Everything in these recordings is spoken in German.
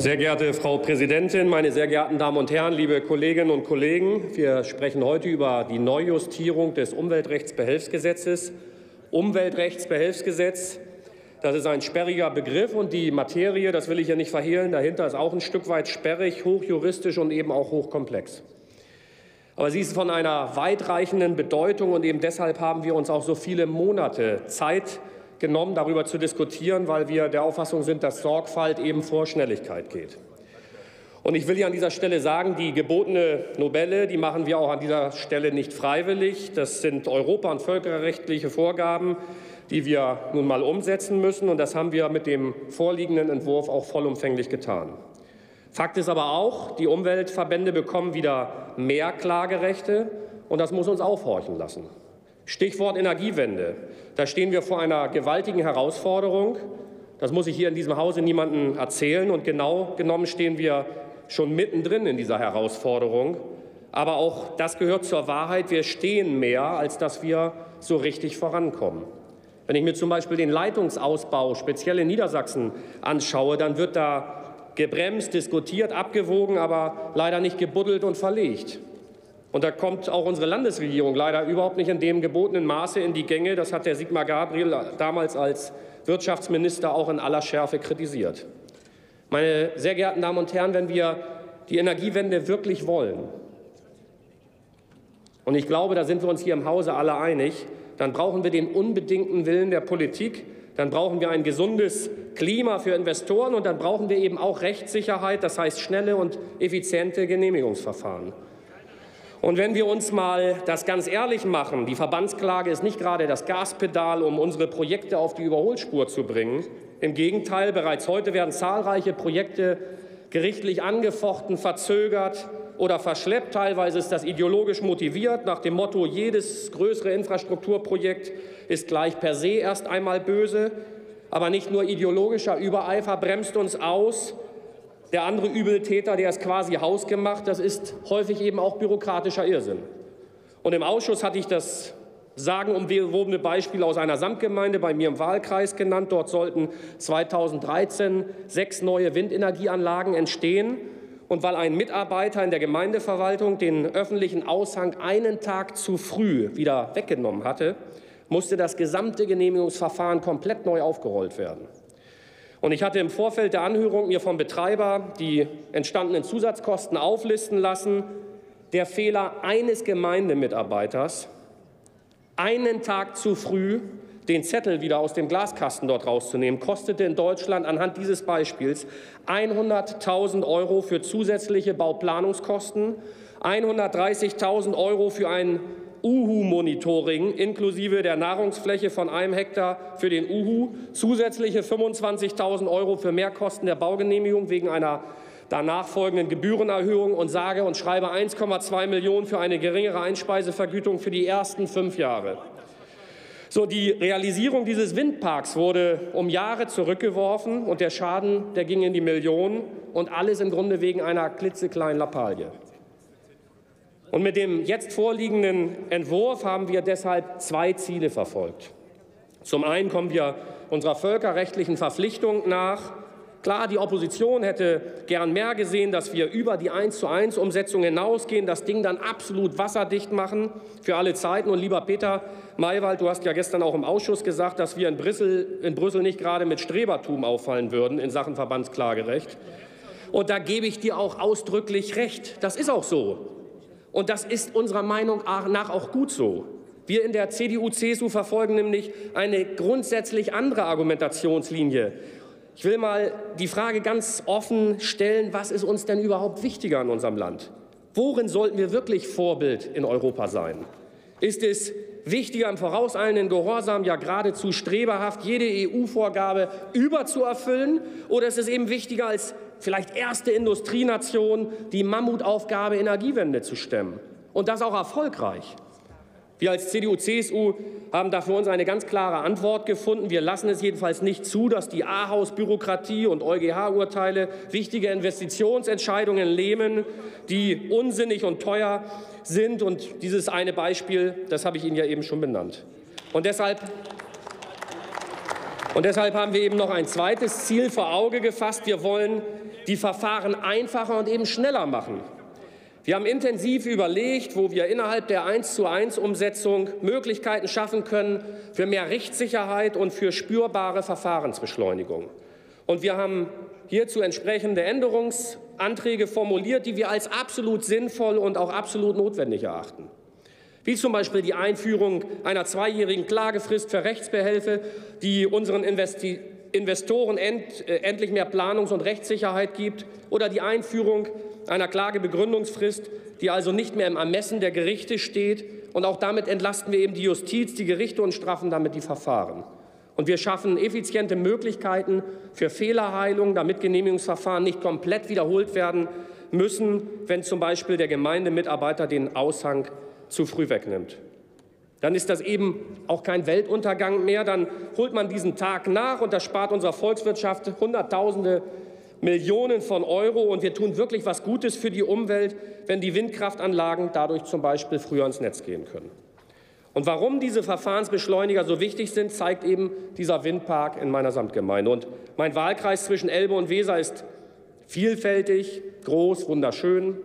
Sehr geehrte Frau Präsidentin, meine sehr geehrten Damen und Herren, liebe Kolleginnen und Kollegen! Wir sprechen heute über die Neujustierung des Umweltrechtsbehelfsgesetzes. Umweltrechtsbehelfsgesetz, das ist ein sperriger Begriff, und die Materie, das will ich ja nicht verhehlen, dahinter ist auch ein Stück weit sperrig, hochjuristisch und eben auch hochkomplex. Aber sie ist von einer weitreichenden Bedeutung, und eben deshalb haben wir uns auch so viele Monate Zeit genommen, darüber zu diskutieren, weil wir der Auffassung sind, dass Sorgfalt eben vor Schnelligkeit geht. Und ich will hier an dieser Stelle sagen, die gebotene Novelle, die machen wir auch an dieser Stelle nicht freiwillig. Das sind europa- und völkerrechtliche Vorgaben, die wir nun mal umsetzen müssen. Und das haben wir mit dem vorliegenden Entwurf auch vollumfänglich getan. Fakt ist aber auch, die Umweltverbände bekommen wieder mehr Klagerechte, und das muss uns aufhorchen lassen. Stichwort Energiewende. Da stehen wir vor einer gewaltigen Herausforderung. Das muss ich hier in diesem Hause niemandem erzählen. Und genau genommen stehen wir schon mittendrin in dieser Herausforderung. Aber auch das gehört zur Wahrheit. Wir stehen mehr, als dass wir so richtig vorankommen. Wenn ich mir zum Beispiel den Leitungsausbau speziell in Niedersachsen anschaue, dann wird da gebremst, diskutiert, abgewogen, aber leider nicht gebuddelt und verlegt. Und da kommt auch unsere Landesregierung leider überhaupt nicht in dem gebotenen Maße in die Gänge. Das hat der Sigmar Gabriel damals als Wirtschaftsminister auch in aller Schärfe kritisiert. Meine sehr geehrten Damen und Herren, wenn wir die Energiewende wirklich wollen, und ich glaube, da sind wir uns hier im Hause alle einig, dann brauchen wir den unbedingten Willen der Politik, dann brauchen wir ein gesundes Klima für Investoren, und dann brauchen wir eben auch Rechtssicherheit, das heißt schnelle und effiziente Genehmigungsverfahren. Und wenn wir uns mal das ganz ehrlich machen, die Verbandsklage ist nicht gerade das Gaspedal, um unsere Projekte auf die Überholspur zu bringen. Im Gegenteil, bereits heute werden zahlreiche Projekte gerichtlich angefochten, verzögert oder verschleppt. Teilweise ist das ideologisch motiviert, nach dem Motto, jedes größere Infrastrukturprojekt ist gleich per se erst einmal böse. Aber nicht nur ideologischer Übereifer bremst uns aus. Der andere Übeltäter, der ist quasi hausgemacht, das ist häufig eben auch bürokratischer Irrsinn. Und im Ausschuss hatte ich das sagenumwobene Beispiel aus einer Samtgemeinde bei mir im Wahlkreis genannt. Dort sollten 2013 6 neue Windenergieanlagen entstehen. Und weil ein Mitarbeiter in der Gemeindeverwaltung den öffentlichen Aushang einen Tag zu früh wieder weggenommen hatte, musste das gesamte Genehmigungsverfahren komplett neu aufgerollt werden. Und ich hatte im Vorfeld der Anhörung mir vom Betreiber die entstandenen Zusatzkosten auflisten lassen. Der Fehler eines Gemeindemitarbeiters, einen Tag zu früh den Zettel wieder aus dem Glaskasten dort rauszunehmen, kostete in Deutschland anhand dieses Beispiels 100.000 € für zusätzliche Bauplanungskosten, 130.000 € für ein UHU-Monitoring inklusive der Nahrungsfläche von 1 Hektar für den UHU, zusätzliche 25.000 € für Mehrkosten der Baugenehmigung wegen einer danach folgenden Gebührenerhöhung und sage und schreibe 1,2 Millionen für eine geringere Einspeisevergütung für die ersten 5 Jahre. So, die Realisierung dieses Windparks wurde um Jahre zurückgeworfen, und der Schaden, der ging in die Millionen, und alles im Grunde wegen einer klitzekleinen Lappalie. Und mit dem jetzt vorliegenden Entwurf haben wir deshalb 2 Ziele verfolgt. Zum einen kommen wir unserer völkerrechtlichen Verpflichtung nach. Klar, die Opposition hätte gern mehr gesehen, dass wir über die 1:1 Umsetzung hinausgehen, das Ding dann absolut wasserdicht machen für alle Zeiten. Und lieber Peter Maiwald, du hast ja gestern auch im Ausschuss gesagt, dass wir in Brüssel nicht gerade mit Strebertum auffallen würden in Sachen Verbandsklagerecht. Und da gebe ich dir auch ausdrücklich recht. Das ist auch so. Und das ist unserer Meinung nach auch gut so. Wir in der CDU/CSU verfolgen nämlich eine grundsätzlich andere Argumentationslinie. Ich will mal die Frage ganz offen stellen, was ist uns denn überhaupt wichtiger in unserem Land? Worin sollten wir wirklich Vorbild in Europa sein? Ist es wichtiger, im vorauseilenden Gehorsam, ja geradezu streberhaft, jede EU-Vorgabe überzuerfüllen? Oder ist es eben wichtiger, als vielleicht erste Industrienation die Mammutaufgabe Energiewende zu stemmen? Und das auch erfolgreich. Wir als CDU/CSU haben da für uns eine ganz klare Antwort gefunden. Wir lassen es jedenfalls nicht zu, dass die Ahaus-Bürokratie und EuGH-Urteile wichtige Investitionsentscheidungen lähmen, die unsinnig und teuer sind. Und dieses eine Beispiel, das habe ich Ihnen ja eben schon benannt. Und deshalb haben wir eben noch ein zweites Ziel vor Auge gefasst. Wir wollen die Verfahren einfacher und eben schneller machen. Wir haben intensiv überlegt, wo wir innerhalb der 1:1-Umsetzung Möglichkeiten schaffen können für mehr Rechtssicherheit und für spürbare Verfahrensbeschleunigung. Und wir haben hierzu entsprechende Änderungsanträge formuliert, die wir als absolut sinnvoll und auch absolut notwendig erachten. Wie zum Beispiel die Einführung einer 2-jährigen Klagefrist für Rechtsbehelfe, die unseren Investoren endlich mehr Planungs- und Rechtssicherheit gibt, oder die Einführung einer Klagebegründungsfrist, die also nicht mehr im Ermessen der Gerichte steht. Und auch damit entlasten wir eben die Justiz, die Gerichte und straffen damit die Verfahren. Und wir schaffen effiziente Möglichkeiten für Fehlerheilung, damit Genehmigungsverfahren nicht komplett wiederholt werden müssen, wenn zum Beispiel der Gemeindemitarbeiter den Aushang zu früh wegnimmt. Dann ist das eben auch kein Weltuntergang mehr. Dann holt man diesen Tag nach und das spart unserer Volkswirtschaft Hunderttausende Millionen von Euro. Und wir tun wirklich was Gutes für die Umwelt, wenn die Windkraftanlagen dadurch zum Beispiel früher ins Netz gehen können. Und warum diese Verfahrensbeschleuniger so wichtig sind, zeigt eben dieser Windpark in meiner Samtgemeinde. Und mein Wahlkreis zwischen Elbe und Weser ist vielfältig, groß, wunderschön.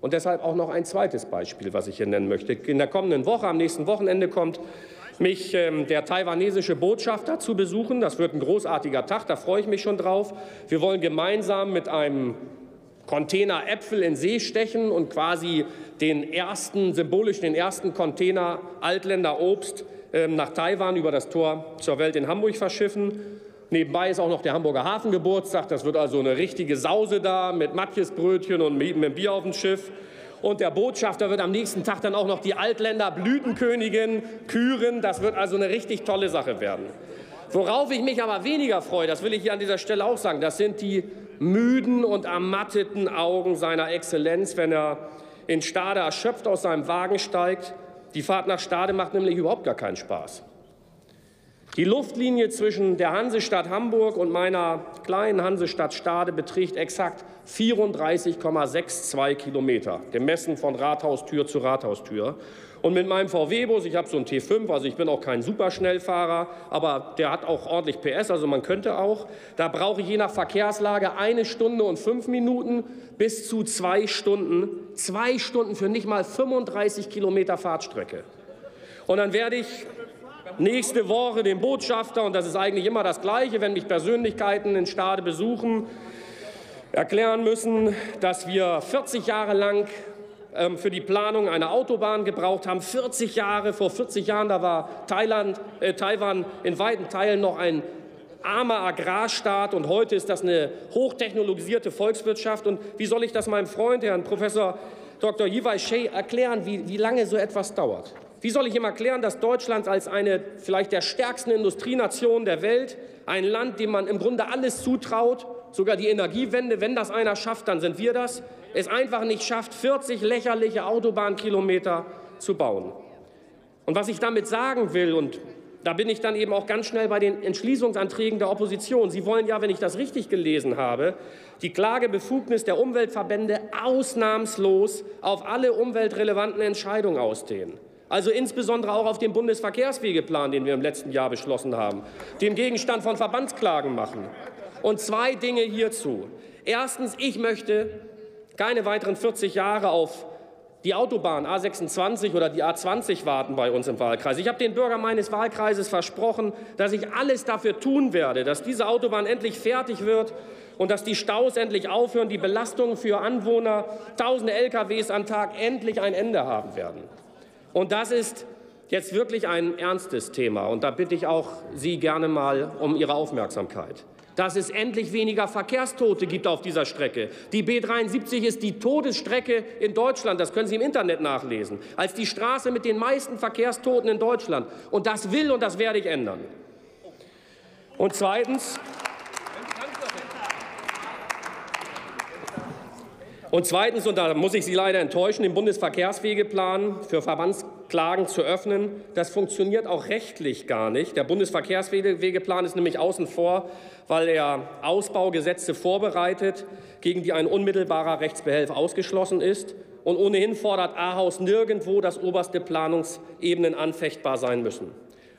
Und deshalb auch noch ein zweites Beispiel, was ich hier nennen möchte. In der kommenden Woche, am nächsten Wochenende, kommt mich der taiwanesische Botschafter zu besuchen. Das wird ein großartiger Tag, da freue ich mich schon drauf. Wir wollen gemeinsam mit einem Container Äpfel in See stechen und quasi symbolisch den ersten Container Altländer Obst nach Taiwan über das Tor zur Welt in Hamburg verschiffen. Nebenbei ist auch noch der Hamburger Hafengeburtstag. Das wird also eine richtige Sause da mit Matjesbrötchen und mit Bier auf dem Schiff. Und der Botschafter wird am nächsten Tag dann auch noch die Altländer Blütenkönigin küren. Das wird also eine richtig tolle Sache werden. Worauf ich mich aber weniger freue, das will ich hier an dieser Stelle auch sagen, das sind die müden und ermatteten Augen seiner Exzellenz, wenn er in Stade erschöpft aus seinem Wagen steigt. Die Fahrt nach Stade macht nämlich überhaupt gar keinen Spaß. Die Luftlinie zwischen der Hansestadt Hamburg und meiner kleinen Hansestadt Stade beträgt exakt 34,62 Kilometer, gemessen von Rathaustür zu Rathaustür. Und mit meinem VW-Bus, ich habe so einen T5, also ich bin auch kein Superschnellfahrer, aber der hat auch ordentlich PS, also man könnte auch, da brauche ich je nach Verkehrslage 1 Stunde und 5 Minuten bis zu 2 Stunden. 2 Stunden für nicht mal 35 Kilometer Fahrtstrecke. Und dann werde ich nächste Woche den Botschafter, und das ist eigentlich immer das Gleiche, wenn mich Persönlichkeiten in Stade besuchen, erklären müssen, dass wir 40 Jahre lang für die Planung einer Autobahn gebraucht haben. 40 Jahre, vor 40 Jahren, da war Taiwan in weiten Teilen noch ein armer Agrarstaat, und heute ist das eine hochtechnologisierte Volkswirtschaft. Und wie soll ich das meinem Freund, Herrn Professor Dr. Yiwei Shei, erklären, wie lange so etwas dauert? Wie soll ich ihm erklären, dass Deutschland als eine vielleicht der stärksten Industrienation der Welt, ein Land, dem man im Grunde alles zutraut, sogar die Energiewende, wenn das einer schafft, dann sind wir das, es einfach nicht schafft, 40 lächerliche Autobahnkilometer zu bauen? Und was ich damit sagen will, und da bin ich dann eben auch ganz schnell bei den Entschließungsanträgen der Opposition. Sie wollen ja, wenn ich das richtig gelesen habe, die Klagebefugnis der Umweltverbände ausnahmslos auf alle umweltrelevanten Entscheidungen ausdehnen. Also insbesondere auch auf den Bundesverkehrswegeplan, den wir im letzten Jahr beschlossen haben, den Gegenstand von Verbandsklagen machen. Und 2 Dinge hierzu. Erstens, ich möchte keine weiteren 40 Jahre auf die Autobahn A26 oder die A20 warten bei uns im Wahlkreis. Ich habe den Bürgern meines Wahlkreises versprochen, dass ich alles dafür tun werde, dass diese Autobahn endlich fertig wird und dass die Staus endlich aufhören, die Belastungen für Anwohner, tausende LKWs am Tag, endlich ein Ende haben werden. Und das ist jetzt wirklich ein ernstes Thema. Und da bitte ich auch Sie gerne mal um Ihre Aufmerksamkeit. Dass es endlich weniger Verkehrstote gibt auf dieser Strecke. Die B73 ist die Todesstrecke in Deutschland. Das können Sie im Internet nachlesen. Als die Straße mit den meisten Verkehrstoten in Deutschland. Und das will und das werde ich ändern. Und zweitens. Und da muss ich Sie leider enttäuschen, den Bundesverkehrswegeplan für Verbandsklagen zu öffnen, das funktioniert auch rechtlich gar nicht. Der Bundesverkehrswegeplan ist nämlich außen vor, weil er Ausbaugesetze vorbereitet, gegen die ein unmittelbarer Rechtsbehelf ausgeschlossen ist. Und ohnehin fordert Aarhus nirgendwo, dass oberste Planungsebenen anfechtbar sein müssen.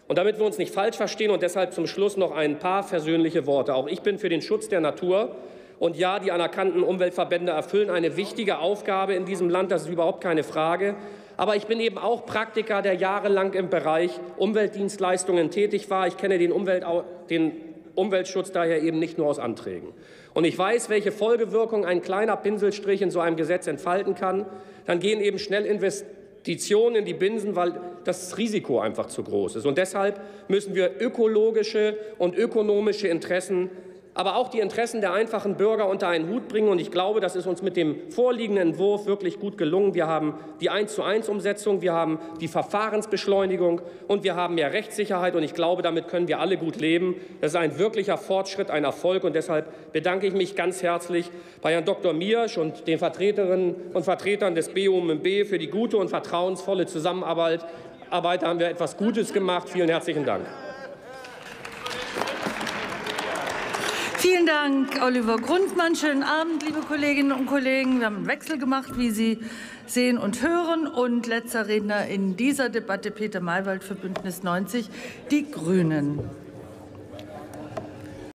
Und damit wir uns nicht falsch verstehen und deshalb zum Schluss noch ein paar versöhnliche Worte. Auch ich bin für den Schutz der Natur. Und ja, die anerkannten Umweltverbände erfüllen eine wichtige Aufgabe in diesem Land, das ist überhaupt keine Frage. Aber ich bin eben auch Praktiker, der jahrelang im Bereich Umweltdienstleistungen tätig war. Ich kenne den Umweltschutz daher eben nicht nur aus Anträgen. Und ich weiß, welche Folgewirkung ein kleiner Pinselstrich in so einem Gesetz entfalten kann. Dann gehen eben schnell Investitionen in die Binsen, weil das Risiko einfach zu groß ist. Und deshalb müssen wir ökologische und ökonomische Interessen, aber auch die Interessen der einfachen Bürger unter einen Hut bringen. Und ich glaube, das ist uns mit dem vorliegenden Entwurf wirklich gut gelungen. Wir haben die 1:1-Umsetzung, wir haben die Verfahrensbeschleunigung und wir haben mehr Rechtssicherheit. Und ich glaube, damit können wir alle gut leben. Das ist ein wirklicher Fortschritt, ein Erfolg. Und deshalb bedanke ich mich ganz herzlich bei Herrn Dr. Miersch und den Vertreterinnen und Vertretern des BUMB für die gute und vertrauensvolle Zusammenarbeit. Da haben wir etwas Gutes gemacht. Vielen herzlichen Dank. Vielen Dank, Oliver Grundmann. Schönen Abend, liebe Kolleginnen und Kollegen. Wir haben einen Wechsel gemacht, wie Sie sehen und hören. Und letzter Redner in dieser Debatte, Peter Maiwald für Bündnis 90 Die Grünen.